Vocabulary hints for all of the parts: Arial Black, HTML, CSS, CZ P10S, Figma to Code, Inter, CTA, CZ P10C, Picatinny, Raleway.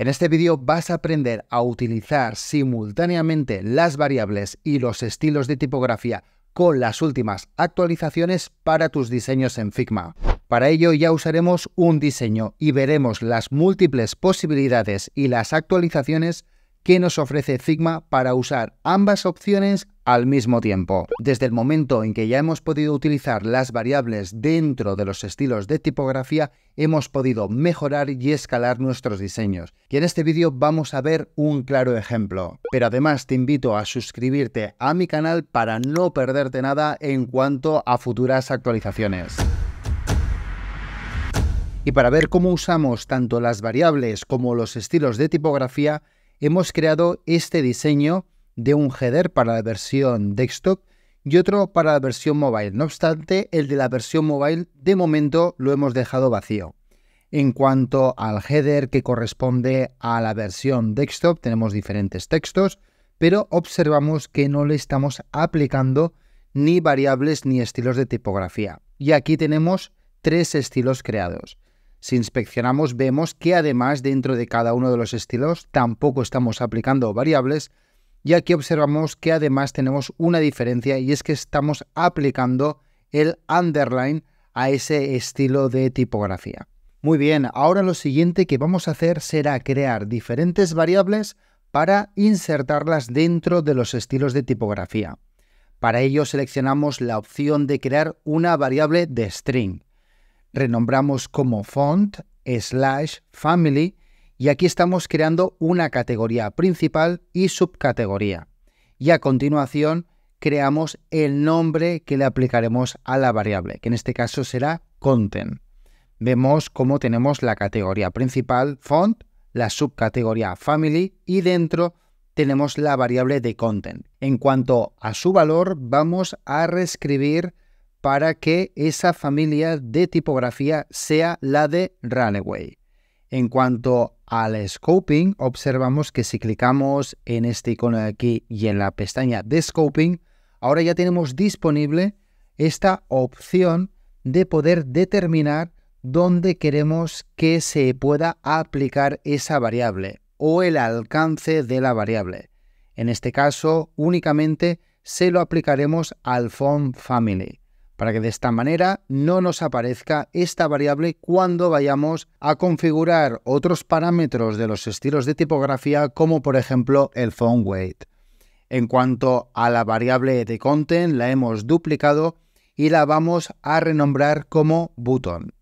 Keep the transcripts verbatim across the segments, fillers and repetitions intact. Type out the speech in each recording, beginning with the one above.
En este vídeo vas a aprender a utilizar simultáneamente las variables y los estilos de tipografía con las últimas actualizaciones para tus diseños en Figma. Para ello ya usaremos un diseño y veremos las múltiples posibilidades y las actualizaciones que nos ofrece Figma para usar ambas opciones al mismo tiempo. Desde el momento en que ya hemos podido utilizar las variables dentro de los estilos de tipografía, hemos podido mejorar y escalar nuestros diseños. Y en este vídeo vamos a ver un claro ejemplo. Pero además te invito a suscribirte a mi canal para no perderte nada en cuanto a futuras actualizaciones. Y para ver cómo usamos tanto las variables como los estilos de tipografía, hemos creado este diseño de un header para la versión desktop y otro para la versión mobile. No obstante, el de la versión mobile de momento lo hemos dejado vacío. En cuanto al header que corresponde a la versión desktop, tenemos diferentes textos, pero observamos que no le estamos aplicando ni variables ni estilos de tipografía. Y aquí tenemos tres estilos creados. Si inspeccionamos, vemos que además dentro de cada uno de los estilos tampoco estamos aplicando variables, y aquí observamos que además tenemos una diferencia y es que estamos aplicando el underline a ese estilo de tipografía. Muy bien, ahora lo siguiente que vamos a hacer será crear diferentes variables para insertarlas dentro de los estilos de tipografía. Para ello seleccionamos la opción de crear una variable de string. Renombramos como font slash family y aquí estamos creando una categoría principal y subcategoría. Y a continuación creamos el nombre que le aplicaremos a la variable, que en este caso será content. Vemos cómo tenemos la categoría principal font, la subcategoría family y dentro tenemos la variable de content. En cuanto a su valor, vamos a reescribir para que esa familia de tipografía sea la de Raleway. En cuanto al scoping, observamos que si clicamos en este icono de aquí y en la pestaña de scoping, ahora ya tenemos disponible esta opción de poder determinar dónde queremos que se pueda aplicar esa variable o el alcance de la variable. En este caso, únicamente se lo aplicaremos al font family, para que de esta manera no nos aparezca esta variable cuando vayamos a configurar otros parámetros de los estilos de tipografía, como por ejemplo el font weight. En cuanto a la variable de content, la hemos duplicado y la vamos a renombrar como button.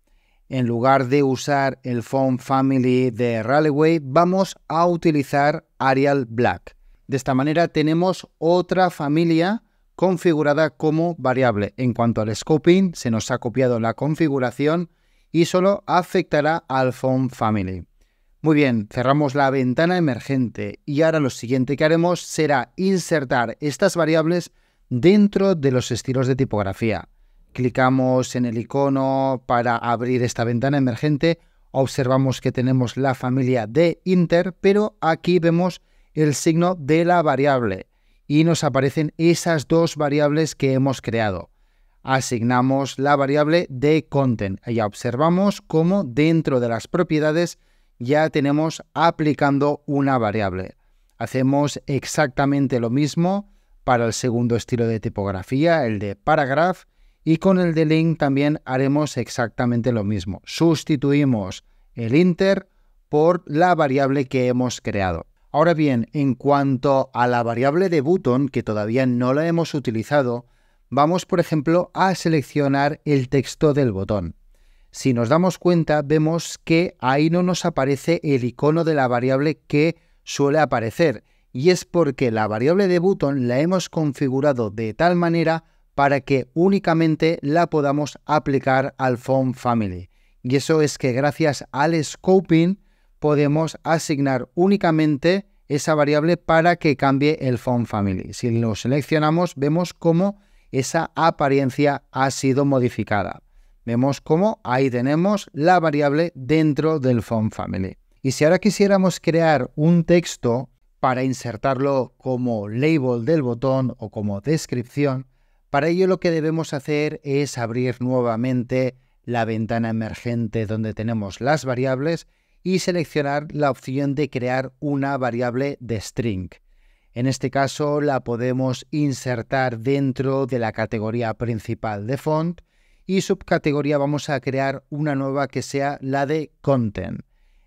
En lugar de usar el font family de Raleway, vamos a utilizar Arial Black. De esta manera tenemos otra familia configurada como variable. En cuanto al scoping, se nos ha copiado la configuración y solo afectará al font family. Muy bien, cerramos la ventana emergente y ahora lo siguiente que haremos será insertar estas variables dentro de los estilos de tipografía. Clicamos en el icono para abrir esta ventana emergente, observamos que tenemos la familia de Inter, pero aquí vemos el signo de la variable y nos aparecen esas dos variables que hemos creado. Asignamos la variable de content. Ya observamos cómo dentro de las propiedades ya tenemos aplicando una variable. Hacemos exactamente lo mismo para el segundo estilo de tipografía, el de paragraph, y con el de link también haremos exactamente lo mismo. Sustituimos el inter por la variable que hemos creado. Ahora bien, en cuanto a la variable de button, que todavía no la hemos utilizado, vamos por ejemplo a seleccionar el texto del botón. Si nos damos cuenta, vemos que ahí no nos aparece el icono de la variable que suele aparecer, y es porque la variable de button la hemos configurado de tal manera para que únicamente la podamos aplicar al font family. Y eso es que gracias al scoping podemos asignar únicamente esa variable para que cambie el font family. Si lo seleccionamos, vemos cómo esa apariencia ha sido modificada. Vemos cómo ahí tenemos la variable dentro del font family. Y si ahora quisiéramos crear un texto para insertarlo como label del botón o como descripción, para ello lo que debemos hacer es abrir nuevamente la ventana emergente donde tenemos las variables y seleccionar la opción de crear una variable de string. En este caso la podemos insertar dentro de la categoría principal de font y subcategoría vamos a crear una nueva que sea la de content.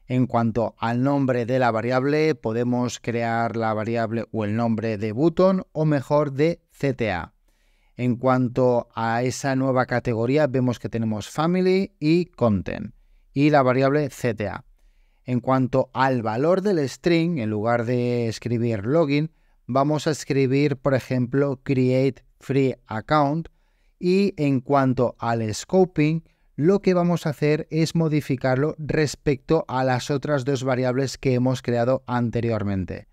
En cuanto al nombre de la variable, podemos crear la variable o el nombre de button o mejor de C T A. En cuanto a esa nueva categoría, vemos que tenemos family y content y la variable C T A. En cuanto al valor del string, en lugar de escribir login, vamos a escribir, por ejemplo, create free account, y en cuanto al scoping, lo que vamos a hacer es modificarlo respecto a las otras dos variables que hemos creado anteriormente.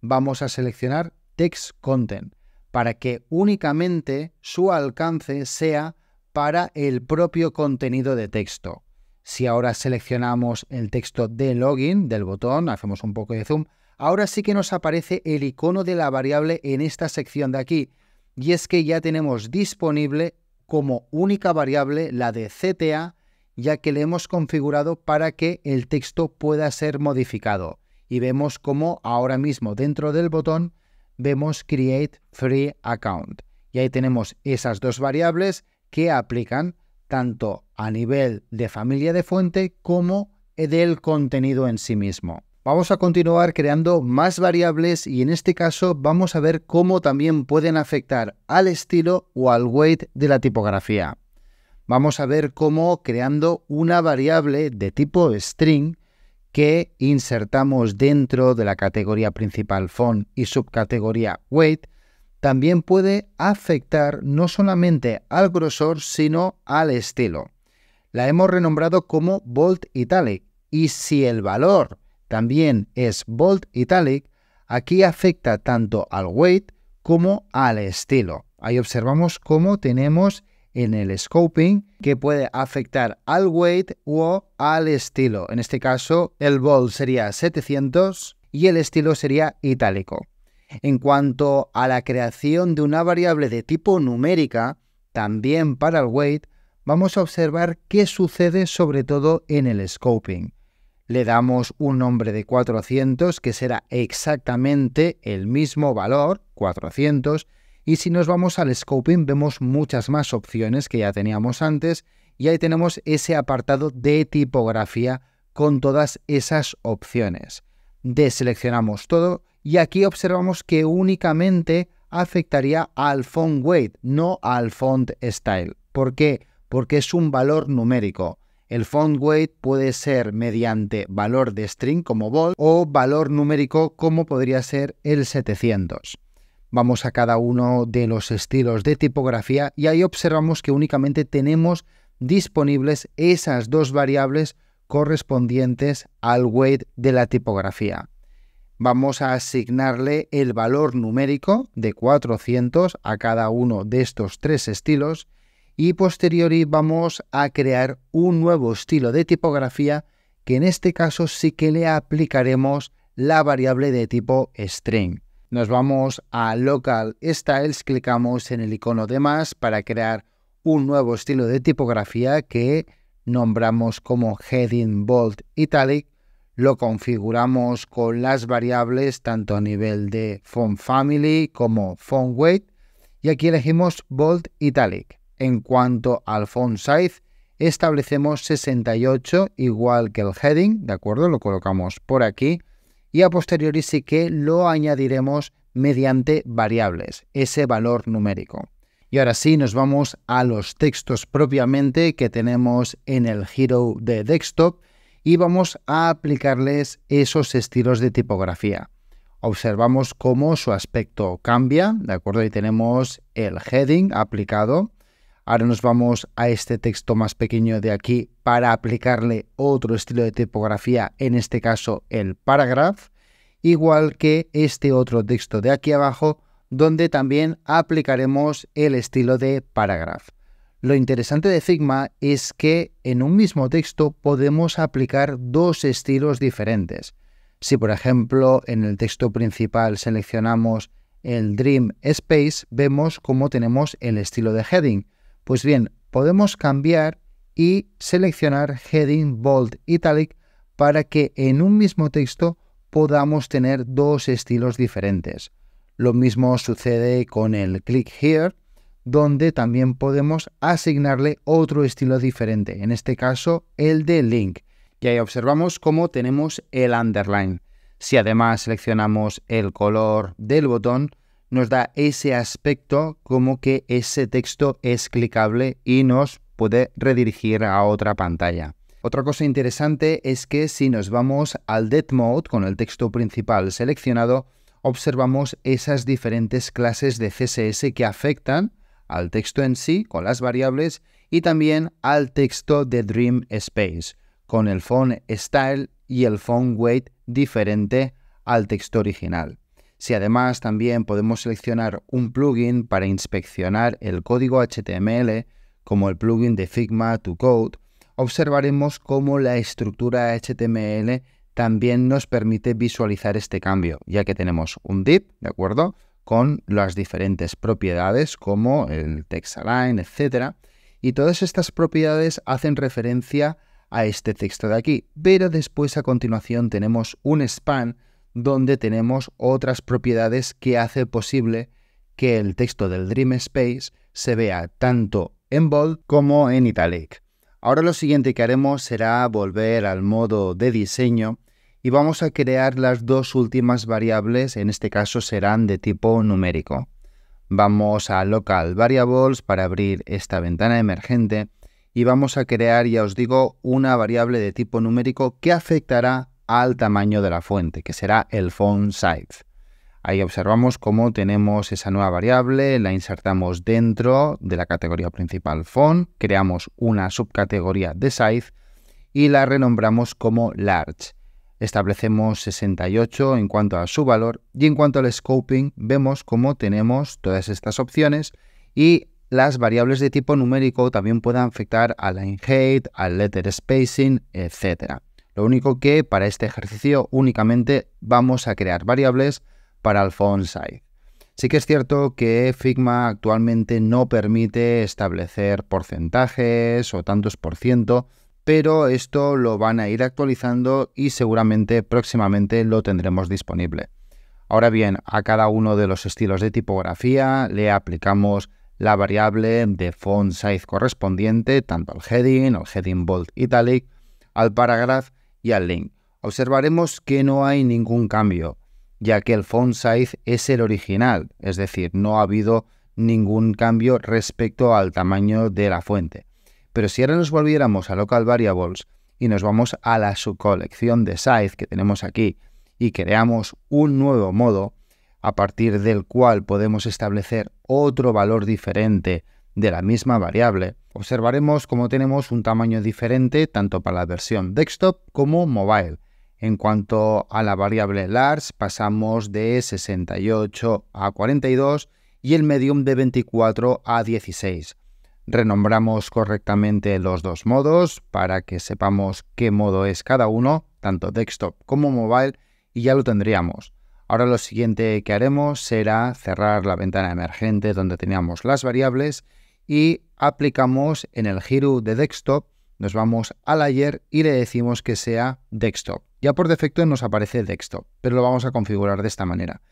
Vamos a seleccionar text content para que únicamente su alcance sea para el propio contenido de texto. Si ahora seleccionamos el texto de login del botón, hacemos un poco de zoom, ahora sí que nos aparece el icono de la variable en esta sección de aquí, y es que ya tenemos disponible como única variable la de C T A, ya que le hemos configurado para que el texto pueda ser modificado. Y vemos como ahora mismo dentro del botón vemos Create Free Account. Y ahí tenemos esas dos variables que aplican tanto a nivel de familia de fuente como del contenido en sí mismo. Vamos a continuar creando más variables y en este caso vamos a ver cómo también pueden afectar al estilo o al weight de la tipografía. Vamos a ver cómo creando una variable de tipo string que insertamos dentro de la categoría principal font y subcategoría weight, también puede afectar no solamente al grosor, sino al estilo. La hemos renombrado como bold italic, y si el valor también es bold italic, aquí afecta tanto al weight como al estilo. Ahí observamos cómo tenemos en el scoping que puede afectar al weight o al estilo. En este caso, el bold sería setecientos y el estilo sería itálico. En cuanto a la creación de una variable de tipo numérica, también para el weight, vamos a observar qué sucede sobre todo en el scoping. Le damos un nombre de cuatrocientos, que será exactamente el mismo valor, cuatrocientos, y si nos vamos al scoping vemos muchas más opciones que ya teníamos antes, y ahí tenemos ese apartado de tipografía con todas esas opciones. Deseleccionamos todo. Y aquí observamos que únicamente afectaría al font weight, no al font style. ¿Por qué? Porque es un valor numérico. El font weight puede ser mediante valor de string como bold o valor numérico como podría ser el setecientos. Vamos a cada uno de los estilos de tipografía y ahí observamos que únicamente tenemos disponibles esas dos variables correspondientes al weight de la tipografía. Vamos a asignarle el valor numérico de cuatrocientos a cada uno de estos tres estilos y posteriori vamos a crear un nuevo estilo de tipografía que en este caso sí que le aplicaremos la variable de tipo string. Nos vamos a Local Styles, clicamos en el icono de más para crear un nuevo estilo de tipografía que nombramos como Heading Bold Italic. Lo configuramos con las variables tanto a nivel de font family como font weight y aquí elegimos bold italic. En cuanto al font size establecemos sesenta y ocho igual que el heading, ¿de acuerdo? Lo colocamos por aquí y a posteriori sí que lo añadiremos mediante variables, ese valor numérico. Y ahora sí nos vamos a los textos propiamente que tenemos en el hero de desktop. Y vamos a aplicarles esos estilos de tipografía. Observamos cómo su aspecto cambia, ¿de acuerdo? Ahí tenemos el heading aplicado. Ahora nos vamos a este texto más pequeño de aquí para aplicarle otro estilo de tipografía, en este caso el paragraph, igual que este otro texto de aquí abajo, donde también aplicaremos el estilo de paragraph. Lo interesante de Figma es que en un mismo texto podemos aplicar dos estilos diferentes. Si por ejemplo en el texto principal seleccionamos el Dream Space, vemos cómo tenemos el estilo de heading. Pues bien, podemos cambiar y seleccionar Heading Bold Italic para que en un mismo texto podamos tener dos estilos diferentes. Lo mismo sucede con el click here, donde también podemos asignarle otro estilo diferente, en este caso el de link. Y ahí observamos cómo tenemos el underline. Si además seleccionamos el color del botón, nos da ese aspecto como que ese texto es clicable y nos puede redirigir a otra pantalla. Otra cosa interesante es que si nos vamos al Dead Mode con el texto principal seleccionado, observamos esas diferentes clases de C S S que afectan al texto en sí con las variables y también al texto de Dream Space con el font style y el font weight diferente al texto original. Si además también podemos seleccionar un plugin para inspeccionar el código H T M L, como el plugin de Figma to Code, observaremos cómo la estructura H T M L también nos permite visualizar este cambio, ya que tenemos un div, ¿de acuerdo?, con las diferentes propiedades como el text-align, etcétera. Y todas estas propiedades hacen referencia a este texto de aquí, pero después a continuación tenemos un span donde tenemos otras propiedades que hace posible que el texto del Dream Space se vea tanto en bold como en italic. Ahora lo siguiente que haremos será volver al modo de diseño y vamos a crear las dos últimas variables, en este caso serán de tipo numérico. Vamos a Local Variables para abrir esta ventana emergente y vamos a crear, ya os digo, una variable de tipo numérico que afectará al tamaño de la fuente, que será el font size. Ahí observamos cómo tenemos esa nueva variable, la insertamos dentro de la categoría principal font, creamos una subcategoría de size y la renombramos como large. Establecemos sesenta y ocho en cuanto a su valor y en cuanto al scoping vemos cómo tenemos todas estas opciones y las variables de tipo numérico también pueden afectar al line height, al letter spacing, etcétera. Lo único que para este ejercicio únicamente vamos a crear variables para el font size. Sí que es cierto que Figma actualmente no permite establecer porcentajes o tantos por ciento, pero esto lo van a ir actualizando y seguramente próximamente lo tendremos disponible. Ahora bien, a cada uno de los estilos de tipografía le aplicamos la variable de font size correspondiente, tanto al heading, al heading bold italic, al paragraph y al link. Observaremos que no hay ningún cambio, ya que el font size es el original, es decir, no ha habido ningún cambio respecto al tamaño de la fuente. Pero si ahora nos volviéramos a Local Variables y nos vamos a la subcolección de size que tenemos aquí y creamos un nuevo modo a partir del cual podemos establecer otro valor diferente de la misma variable, observaremos cómo tenemos un tamaño diferente tanto para la versión desktop como mobile. En cuanto a la variable large, pasamos de sesenta y ocho a cuarenta y dos y el medium de veinticuatro a dieciséis. Renombramos correctamente los dos modos para que sepamos qué modo es cada uno, tanto desktop como mobile, y ya lo tendríamos. Ahora lo siguiente que haremos será cerrar la ventana emergente donde teníamos las variables y aplicamos en el giro de desktop, nos vamos a Layer y le decimos que sea desktop. Ya por defecto nos aparece desktop, pero lo vamos a configurar de esta manera.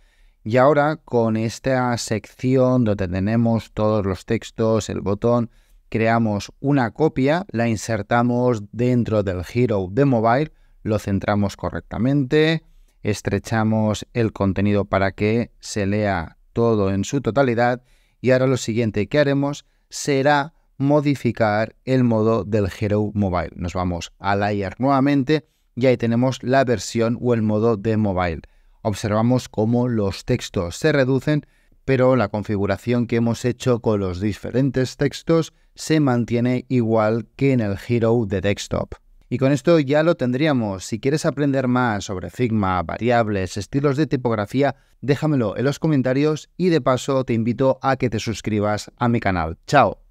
Y ahora con esta sección donde tenemos todos los textos, el botón, creamos una copia, la insertamos dentro del giro de mobile, lo centramos correctamente, estrechamos el contenido para que se lea todo en su totalidad y ahora lo siguiente que haremos será modificar el modo del giro mobile. Nos vamos a Layer nuevamente y ahí tenemos la versión o el modo de mobile. Observamos cómo los textos se reducen, pero la configuración que hemos hecho con los diferentes textos se mantiene igual que en el giro de desktop. Y con esto ya lo tendríamos. Si quieres aprender más sobre Figma, variables, estilos de tipografía, déjamelo en los comentarios y de paso te invito a que te suscribas a mi canal. ¡Chao!